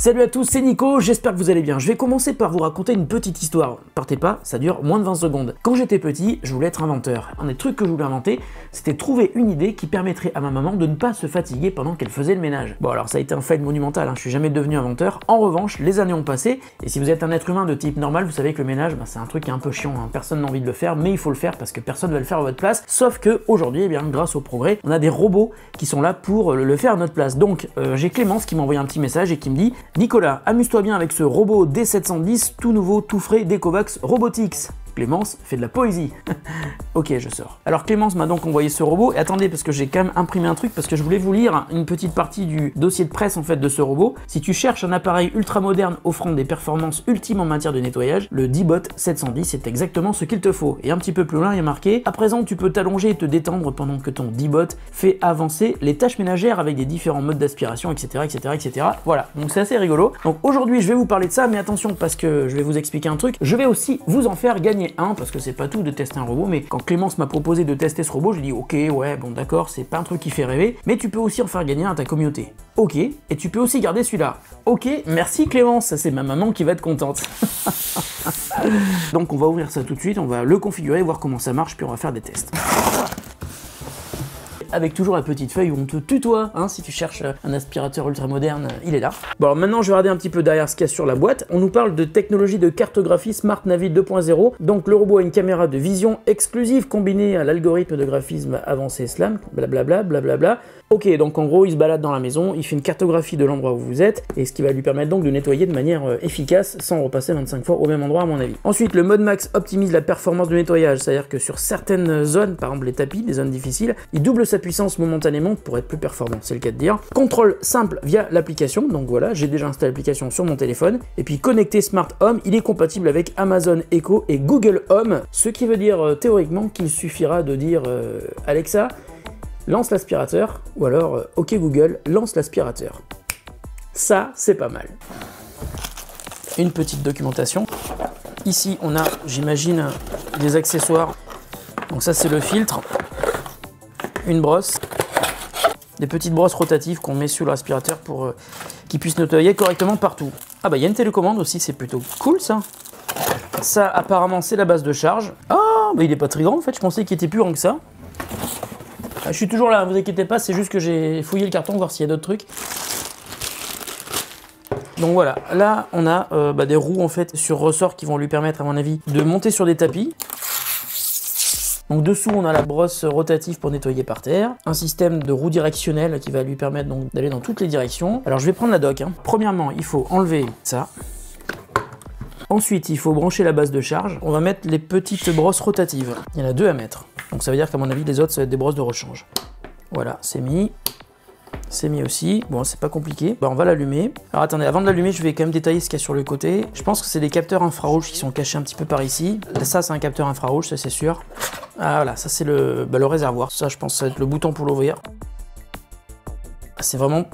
Salut à tous, c'est Nico, j'espère que vous allez bien. Je vais commencer par vous raconter une petite histoire. Partez pas, ça dure moins de 20 secondes. Quand j'étais petit, je voulais être inventeur. Un des trucs que je voulais inventer, c'était trouver une idée qui permettrait à ma maman de ne pas se fatiguer pendant qu'elle faisait le ménage. Bon alors ça a été un fail monumental, hein. Je suis jamais devenu inventeur. En revanche, les années ont passé, et si vous êtes un être humain de type normal, vous savez que le ménage, c'est un truc qui est un peu chiant, hein. Personne n'a envie de le faire, mais il faut le faire parce que personne ne va le faire à votre place. Sauf que aujourd'hui, grâce au progrès, on a des robots qui sont là pour le faire à notre place. Donc j'ai Clémence qui m'a envoyé un petit message et qui me dit: Nicolas, amuse-toi bien avec ce robot D710 tout nouveau, tout frais d'Ecovacs Robotics. Clémence fait de la poésie. Ok, je sors. Alors Clémence m'a donc envoyé ce robot, et attendez parce que j'ai quand même imprimé un truc, parce que je voulais vous lire une petite partie du dossier de presse en fait de ce robot. Si tu cherches un appareil ultra moderne offrant des performances ultimes en matière de nettoyage, le Deebot 710 est exactement ce qu'il te faut. Et un petit peu plus loin il y a marqué: à présent tu peux t'allonger et te détendre pendant que ton Deebot fait avancer les tâches ménagères avec des différents modes d'aspiration, etc., etc., etc. Voilà, donc c'est assez rigolo. Donc aujourd'hui je vais vous parler de ça, mais attention parce que je vais vous expliquer un truc. Je vais aussi vous en faire gagner un, parce que c'est pas tout de tester un robot, mais quand Clémence m'a proposé de tester ce robot, j'ai dit ok, ouais, bon d'accord, c'est pas un truc qui fait rêver, mais tu peux aussi en faire gagner un à ta communauté. Ok, et tu peux aussi garder celui-là. Ok, merci Clémence, c'est ma maman qui va être contente. Donc on va ouvrir ça tout de suite, on va le configurer, voir comment ça marche, puis on va faire des tests. Avec toujours la petite feuille où on te tutoie, hein, si tu cherches un aspirateur ultra moderne, il est là. Bon alors maintenant je vais regarder un petit peu derrière ce qu'il y a sur la boîte. On nous parle de technologie de cartographie Smart Navi 2.0. Donc le robot a une caméra de vision exclusive combinée à l'algorithme de graphisme avancé SLAM, blablabla, blablabla. Ok, donc en gros il se balade dans la maison, il fait une cartographie de l'endroit où vous êtes, et ce qui va lui permettre donc de nettoyer de manière efficace sans repasser 25 fois au même endroit à mon avis. Ensuite le mode max optimise la performance de nettoyage, c'est-à-dire que sur certaines zones, par exemple les tapis, des zones difficiles, il double sa puissance momentanément pour être plus performant, c'est le cas de dire. Contrôle simple via l'application, donc voilà, j'ai déjà installé l'application sur mon téléphone. Et puis connecté Smart Home, il est compatible avec Amazon Echo et Google Home, ce qui veut dire théoriquement qu'il suffira de dire Alexa, lance l'aspirateur, ou alors ok Google, lance l'aspirateur. Ça, c'est pas mal. Une petite documentation. Ici, on a, j'imagine, des accessoires. Donc ça, c'est le filtre. Une brosse, des petites brosses rotatives qu'on met sur l'aspirateur pour qu'il puisse nettoyer correctement partout. Ah bah il y a une télécommande aussi, c'est plutôt cool ça. Ça apparemment c'est la base de charge. Ah bah il est pas très grand en fait, je pensais qu'il était plus grand que ça. Ah, je suis toujours là, vous inquiétez pas, c'est juste que j'ai fouillé le carton, voir s'il y a d'autres trucs. Donc voilà, là on a des roues en fait sur ressort qui vont lui permettre à mon avis de monter sur des tapis. Donc dessous on a la brosse rotative pour nettoyer par terre, un système de roues directionnelles qui va lui permettre donc d'aller dans toutes les directions. Alors je vais prendre la doc, hein. Premièrement il faut enlever ça, ensuite il faut brancher la base de charge, on va mettre les petites brosses rotatives, il y en a deux à mettre, donc ça veut dire qu'à mon avis les autres ça va être des brosses de rechange. Voilà, c'est mis aussi, bon c'est pas compliqué, on va l'allumer. Alors attendez, avant de l'allumer je vais quand même détailler ce qu'il y a sur le côté, je pense que c'est des capteurs infrarouges qui sont cachés un petit peu par ici, ça c'est un capteur infrarouge, ça c'est sûr. Ah voilà, ça c'est le réservoir, ça je pense que ça va être le bouton pour l'ouvrir. C'est vraiment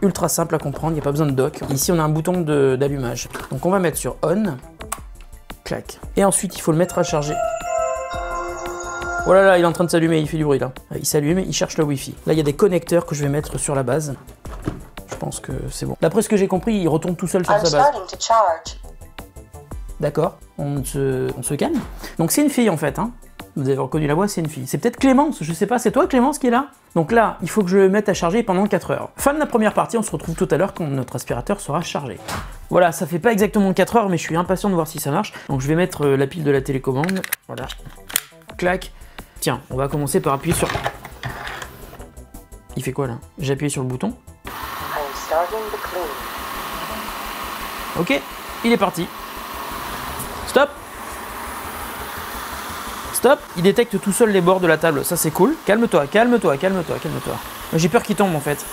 ultra simple à comprendre, il n'y a pas besoin de dock. Ici on a un bouton d'allumage, donc on va mettre sur on, clac, et ensuite il faut le mettre à charger. Voilà, là il est en train de s'allumer, il fait du bruit là. Il s'allume, il cherche le wifi. Là il y a des connecteurs que je vais mettre sur la base, je pense que c'est bon. D'après ce que j'ai compris, il retourne tout seul sur sa base. D'accord, on se calme. Donc c'est une fille en fait, hein. Vous avez reconnu la voix, c'est une fille. C'est peut-être Clémence, je sais pas, c'est toi Clémence qui est là? Donc là, il faut que je le mette à charger pendant 4 heures. Fin de la première partie, on se retrouve tout à l'heure quand notre aspirateur sera chargé. Voilà, ça fait pas exactement 4 heures, mais je suis impatient de voir si ça marche. Donc je vais mettre la pile de la télécommande, voilà. Clac. Tiens, on va commencer par appuyer sur... Il fait quoi là? J'ai appuyé sur le bouton. Ok, il est parti. Stop! Stop! Il détecte tout seul les bords de la table, ça c'est cool. Calme-toi, calme-toi, calme-toi, calme-toi. J'ai peur qu'il tombe en fait.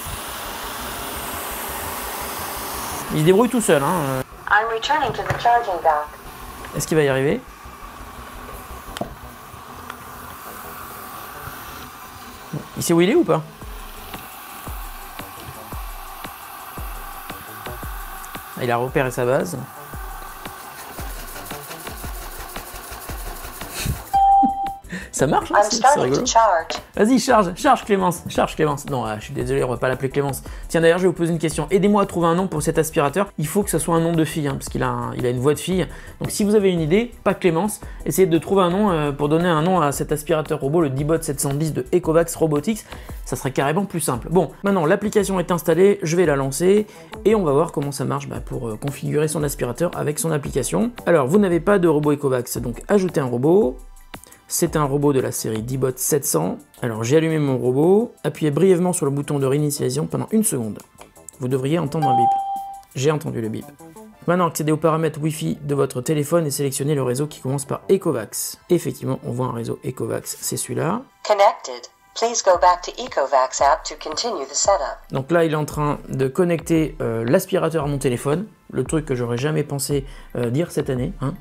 Il se débrouille tout seul, hein. Est-ce qu'il va y arriver? Il sait où il est ou pas? Il a repéré sa base. Ça marche là, c'est rigolo. Vas-y, charge Clémence, Non, je suis désolé, on va pas l'appeler Clémence. Tiens, d'ailleurs, je vais vous poser une question. Aidez-moi à trouver un nom pour cet aspirateur. Il faut que ce soit un nom de fille, hein, parce qu'il a, une voix de fille. Donc, si vous avez une idée, pas Clémence, essayez de trouver un nom pour donner un nom à cet aspirateur robot, le Deebot 710 de Ecovacs Robotics. Ça serait carrément plus simple. Bon, maintenant, l'application est installée, je vais la lancer et on va voir comment ça marche pour configurer son aspirateur avec son application. Alors, vous n'avez pas de robot Ecovacs, donc ajoutez un robot. C'est un robot de la série Deebot 700. Alors j'ai allumé mon robot, appuyez brièvement sur le bouton de réinitialisation pendant une seconde. Vous devriez entendre un bip. J'ai entendu le bip. Maintenant, accédez aux paramètres Wi-Fi de votre téléphone et sélectionnez le réseau qui commence par Ecovacs. Effectivement, on voit un réseau Ecovacs, c'est celui-là. Donc là, il est en train de connecter l'aspirateur à mon téléphone. Le truc que j'aurais jamais pensé dire cette année. Hein.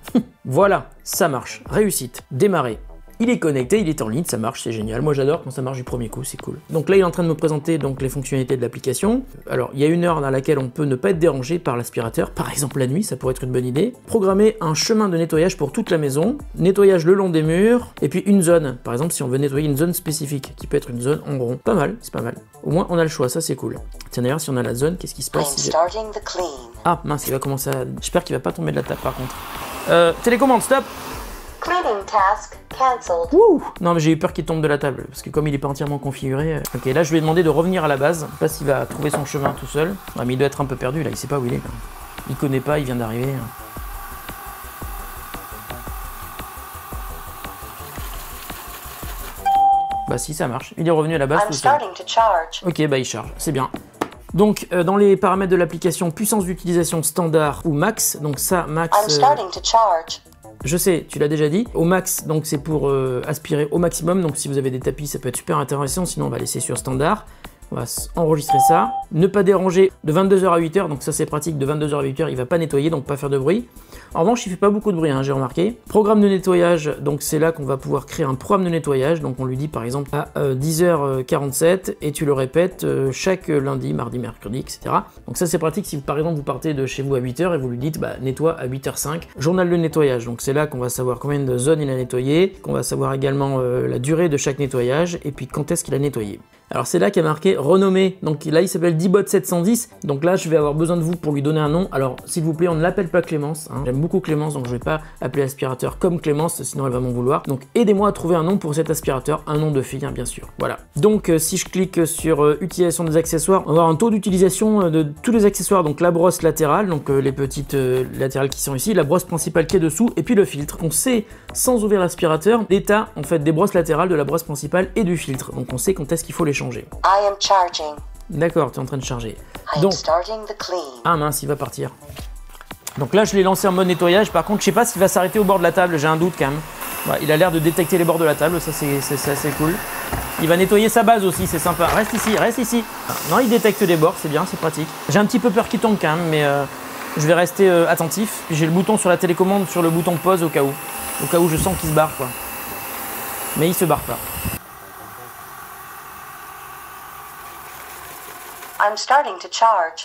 Voilà, ça marche. Réussite. Démarrer. Il est connecté, il est en ligne, ça marche, c'est génial. Moi j'adore quand ça marche du premier coup, c'est cool. Donc là il est en train de me présenter donc, les fonctionnalités de l'application. Alors il y a une heure dans laquelle on peut ne pas être dérangé par l'aspirateur, par exemple la nuit, ça pourrait être une bonne idée. Programmer un chemin de nettoyage pour toute la maison, nettoyage le long des murs, et puis une zone. Par exemple si on veut nettoyer une zone spécifique, qui peut être une zone en rond. Pas mal, c'est pas mal. Au moins on a le choix, ça c'est cool. Tiens d'ailleurs si on a la zone, qu'est-ce qui se passe si... Ah mince, il va commencer à... J'espère qu'il va pas tomber de la table par contre. Télécommande, stop. Cleaning task cancelled. Ouh. Non mais j'ai eu peur qu'il tombe de la table parce que comme il n'est pas entièrement configuré. Ok, là je lui ai demandé de revenir à la base. Je sais pas s'il va trouver son chemin tout seul. Ah, mais il doit être un peu perdu là, il sait pas où il est. Il connaît pas, il vient d'arriver. Bah si ça marche, il est revenu à la base. Ok, bah il charge, c'est bien. Donc dans les paramètres de l'application, puissance d'utilisation standard ou max. Donc ça max. Je sais, tu l'as déjà dit. Au max, donc c'est pour aspirer au maximum. Donc si vous avez des tapis, ça peut être super intéressant. Sinon, on va laisser sur standard. On va enregistrer ça. Ne pas déranger de 22h à 8h. Donc ça, c'est pratique. De 22h à 8h, il va pas nettoyer, donc pas faire de bruit. En revanche, il fait pas beaucoup de bruit, hein, j'ai remarqué. Programme de nettoyage. Donc c'est là qu'on va pouvoir créer un programme de nettoyage. Donc on lui dit par exemple à 10h47 et tu le répètes chaque lundi, mardi, mercredi, etc. Donc ça, c'est pratique si par exemple vous partez de chez vous à 8h et vous lui dites bah, nettoie à 8h05. Journal de nettoyage. Donc c'est là qu'on va savoir combien de zones il a nettoyé, qu'on va savoir également la durée de chaque nettoyage et puis quand est-ce qu'il a nettoyé. Alors c'est là qu'il y a marqué renommé, donc là il s'appelle Deebot 710, donc là je vais avoir besoin de vous pour lui donner un nom. Alors s'il vous plaît on ne l'appelle pas Clémence, hein. J'aime beaucoup Clémence donc je vais pas appeler aspirateur comme Clémence sinon elle va m'en vouloir. Donc aidez-moi à trouver un nom pour cet aspirateur, un nom de fille hein, bien sûr. Voilà, donc si je clique sur utilisation des accessoires, on va avoir un taux d'utilisation de tous les accessoires, donc la brosse latérale, donc les petites latérales qui sont ici, la brosse principale qui est dessous et puis le filtre. On sait sans ouvrir l'aspirateur l'état en fait des brosses latérales, de la brosse principale et du filtre, donc on sait quand est-ce qu'il faut les changer. D'accord, tu es en train de charger. Donc, ah mince, il va partir. Donc là, je l'ai lancé en mode nettoyage. Par contre, je sais pas s'il va s'arrêter au bord de la table. J'ai un doute quand même. Ouais, il a l'air de détecter les bords de la table. Ça, c'est assez cool. Il va nettoyer sa base aussi. C'est sympa. Reste ici, reste ici. Non, il détecte des bords. C'est bien, c'est pratique. J'ai un petit peu peur qu'il tombe quand même, mais je vais rester attentif. J'ai le bouton sur la télécommande, sur le bouton pause au cas où. Au cas où je sens qu'il se barre, quoi. Mais il se barre pas.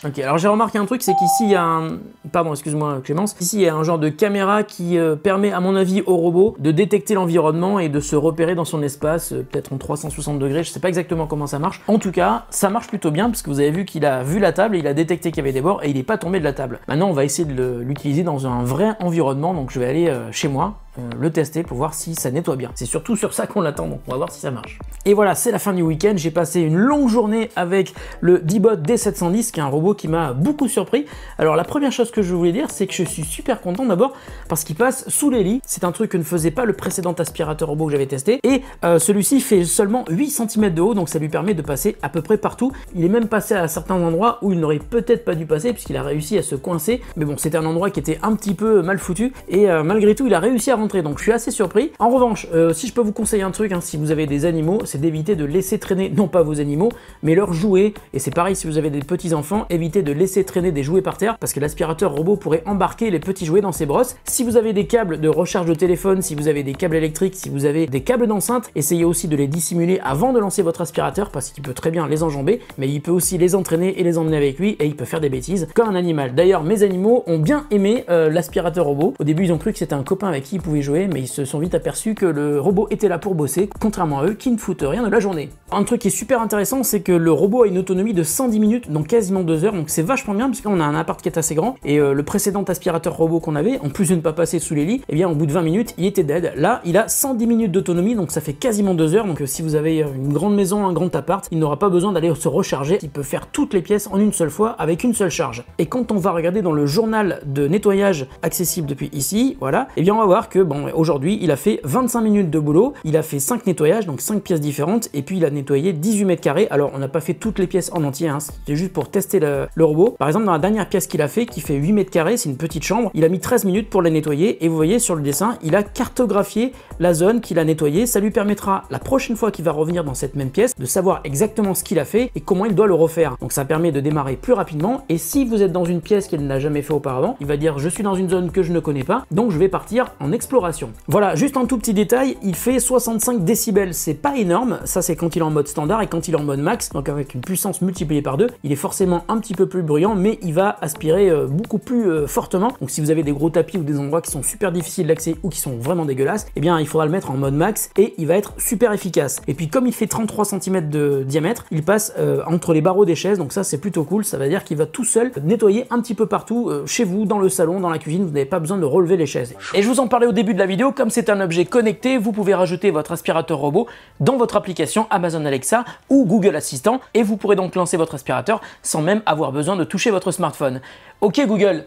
Ok, alors j'ai remarqué un truc, c'est qu'ici il y a un... Pardon, excuse-moi Clémence. Ici il y a un genre de caméra qui permet à mon avis au robot de détecter l'environnement et de se repérer dans son espace, peut-être en 360 degrés, je sais pas exactement comment ça marche. En tout cas, ça marche plutôt bien parce que vous avez vu qu'il a vu la table, et il a détecté qu'il y avait des bords et il n'est pas tombé de la table. Maintenant on va essayer de l'utiliser dans un vrai environnement, donc je vais aller chez moi. Le tester pour voir si ça nettoie bien. C'est surtout sur ça qu'on l'attend, donc on va voir si ça marche. Et voilà, c'est la fin du week-end. J'ai passé une longue journée avec le Deebot D710, qui est un robot qui m'a beaucoup surpris. Alors la première chose que je voulais dire, c'est que je suis super content d'abord parce qu'il passe sous les lits. C'est un truc que ne faisait pas le précédent aspirateur robot que j'avais testé. Et celui-ci fait seulement 8 cm de haut, donc ça lui permet de passer à peu près partout. Il est même passé à certains endroits où il n'aurait peut-être pas dû passer puisqu'il a réussi à se coincer. Mais bon, c'était un endroit qui était un petit peu mal foutu. Et malgré tout, il a réussi à donc je suis assez surpris. En revanche, si je peux vous conseiller un truc, hein, si vous avez des animaux, c'est d'éviter de laisser traîner, non pas vos animaux, mais leurs jouets. Et c'est pareil si vous avez des petits enfants, évitez de laisser traîner des jouets par terre parce que l'aspirateur robot pourrait embarquer les petits jouets dans ses brosses. Si vous avez des câbles de recharge de téléphone, si vous avez des câbles électriques, si vous avez des câbles d'enceinte, essayez aussi de les dissimuler avant de lancer votre aspirateur parce qu'il peut très bien les enjamber, mais il peut aussi les entraîner et les emmener avec lui et il peut faire des bêtises comme un animal. D'ailleurs, mes animaux ont bien aimé l'aspirateur robot. Au début, ils ont cru que c'était un copain avec qui ils pouvaient pouvez jouer, mais ils se sont vite aperçus que le robot était là pour bosser, contrairement à eux qui ne foutent rien de la journée. Un truc qui est super intéressant, c'est que le robot a une autonomie de 110 minutes, donc quasiment 2 heures, donc c'est vachement bien parce qu'on a un appart qui est assez grand, et le précédent aspirateur robot qu'on avait, en plus de ne pas passer sous les lits, et bien au bout de 20 minutes, il était dead. Là, il a 110 minutes d'autonomie, donc ça fait quasiment 2 heures, donc si vous avez une grande maison, un grand appart, il n'aura pas besoin d'aller se recharger, il peut faire toutes les pièces en une seule fois avec une seule charge. Et quand on va regarder dans le journal de nettoyage accessible depuis ici, voilà, et bien on va voir que bon, aujourd'hui il a fait 25 minutes de boulot, il a fait 5 nettoyages, donc 5 pièces différentes, et puis il a nettoyé 18 mètres carrés. Alors on n'a pas fait toutes les pièces en entier, hein, c'était juste pour tester le robot. Par exemple, dans la dernière pièce qu'il a fait, qui fait 8 mètres carrés, c'est une petite chambre, il a mis 13 minutes pour la nettoyer, et vous voyez sur le dessin, il a cartographié la zone qu'il a nettoyée. Ça lui permettra la prochaine fois qu'il va revenir dans cette même pièce de savoir exactement ce qu'il a fait et comment il doit le refaire. Donc ça permet de démarrer plus rapidement, et si vous êtes dans une pièce qu'il n'a jamais fait auparavant, il va dire je suis dans une zone que je ne connais pas, donc je vais partir en exploration. Voilà, juste un tout petit détail, il fait 65 décibels, c'est pas énorme, ça c'est quand il est en mode standard, et quand il est en mode max, donc avec une puissance multipliée par 2, il est forcément un petit peu plus bruyant, mais il va aspirer beaucoup plus fortement. Donc si vous avez des gros tapis ou des endroits qui sont super difficiles d'accès ou qui sont vraiment dégueulasses, eh bien il faudra le mettre en mode max et il va être super efficace. Et puis comme il fait 33 cm de diamètre, il passe entre les barreaux des chaises, donc ça c'est plutôt cool, ça veut dire qu'il va tout seul nettoyer un petit peu partout, chez vous, dans le salon, dans la cuisine, vous n'avez pas besoin de relever les chaises. Et je vous en parlais au début de la vidéo, comme c'est un objet connecté, vous pouvez rajouter votre aspirateur robot dans votre application Amazon Alexa ou Google Assistant, et vous pourrez donc lancer votre aspirateur sans même avoir besoin de toucher votre smartphone. Ok Google,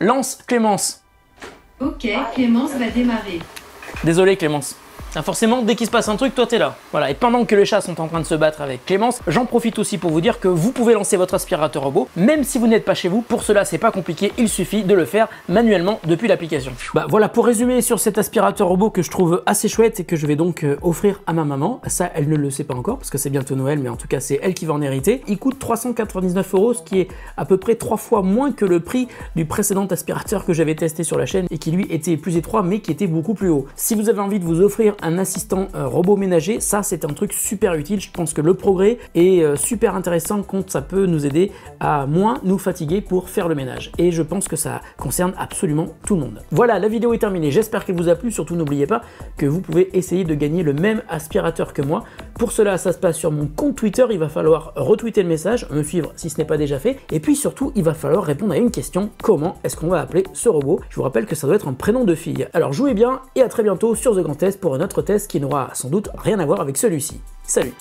lance Clémence. Ok, Clémence va démarrer. Désolé Clémence. Forcément, dès qu'il se passe un truc, toi t'es là. Voilà, et pendant que les chats sont en train de se battre avec Clémence, j'en profite aussi pour vous dire que vous pouvez lancer votre aspirateur robot, même si vous n'êtes pas chez vous. Pour cela, c'est pas compliqué, il suffit de le faire manuellement depuis l'application. Bah voilà, pour résumer sur cet aspirateur robot que je trouve assez chouette et que je vais donc offrir à ma maman. Ça, elle ne le sait pas encore parce que c'est bientôt Noël, mais en tout cas, c'est elle qui va en hériter. Il coûte 399 €, ce qui est à peu près 3 fois moins que le prix du précédent aspirateur que j'avais testé sur la chaîne et qui lui était plus étroit, mais qui était beaucoup plus haut. Si vous avez envie de vous offrir un assistant robot ménager, ça c'est un truc super utile. Je pense que le progrès est super intéressant quand ça peut nous aider à moins nous fatiguer pour faire le ménage, et je pense que ça concerne absolument tout le monde. Voilà, la vidéo est terminée, j'espère qu'elle vous a plu. Surtout n'oubliez pas que vous pouvez essayer de gagner le même aspirateur que moi. Pour cela, ça se passe sur mon compte Twitter, il va falloir retweeter le message, me suivre si ce n'est pas déjà fait, et puis surtout il va falloir répondre à une question: comment est-ce qu'on va appeler ce robot? Je vous rappelle que ça doit être un prénom de fille. Alors jouez bien et à très bientôt sur The Grand Test pour un autre test qui n'aura sans doute rien à voir avec celui-ci. Salut!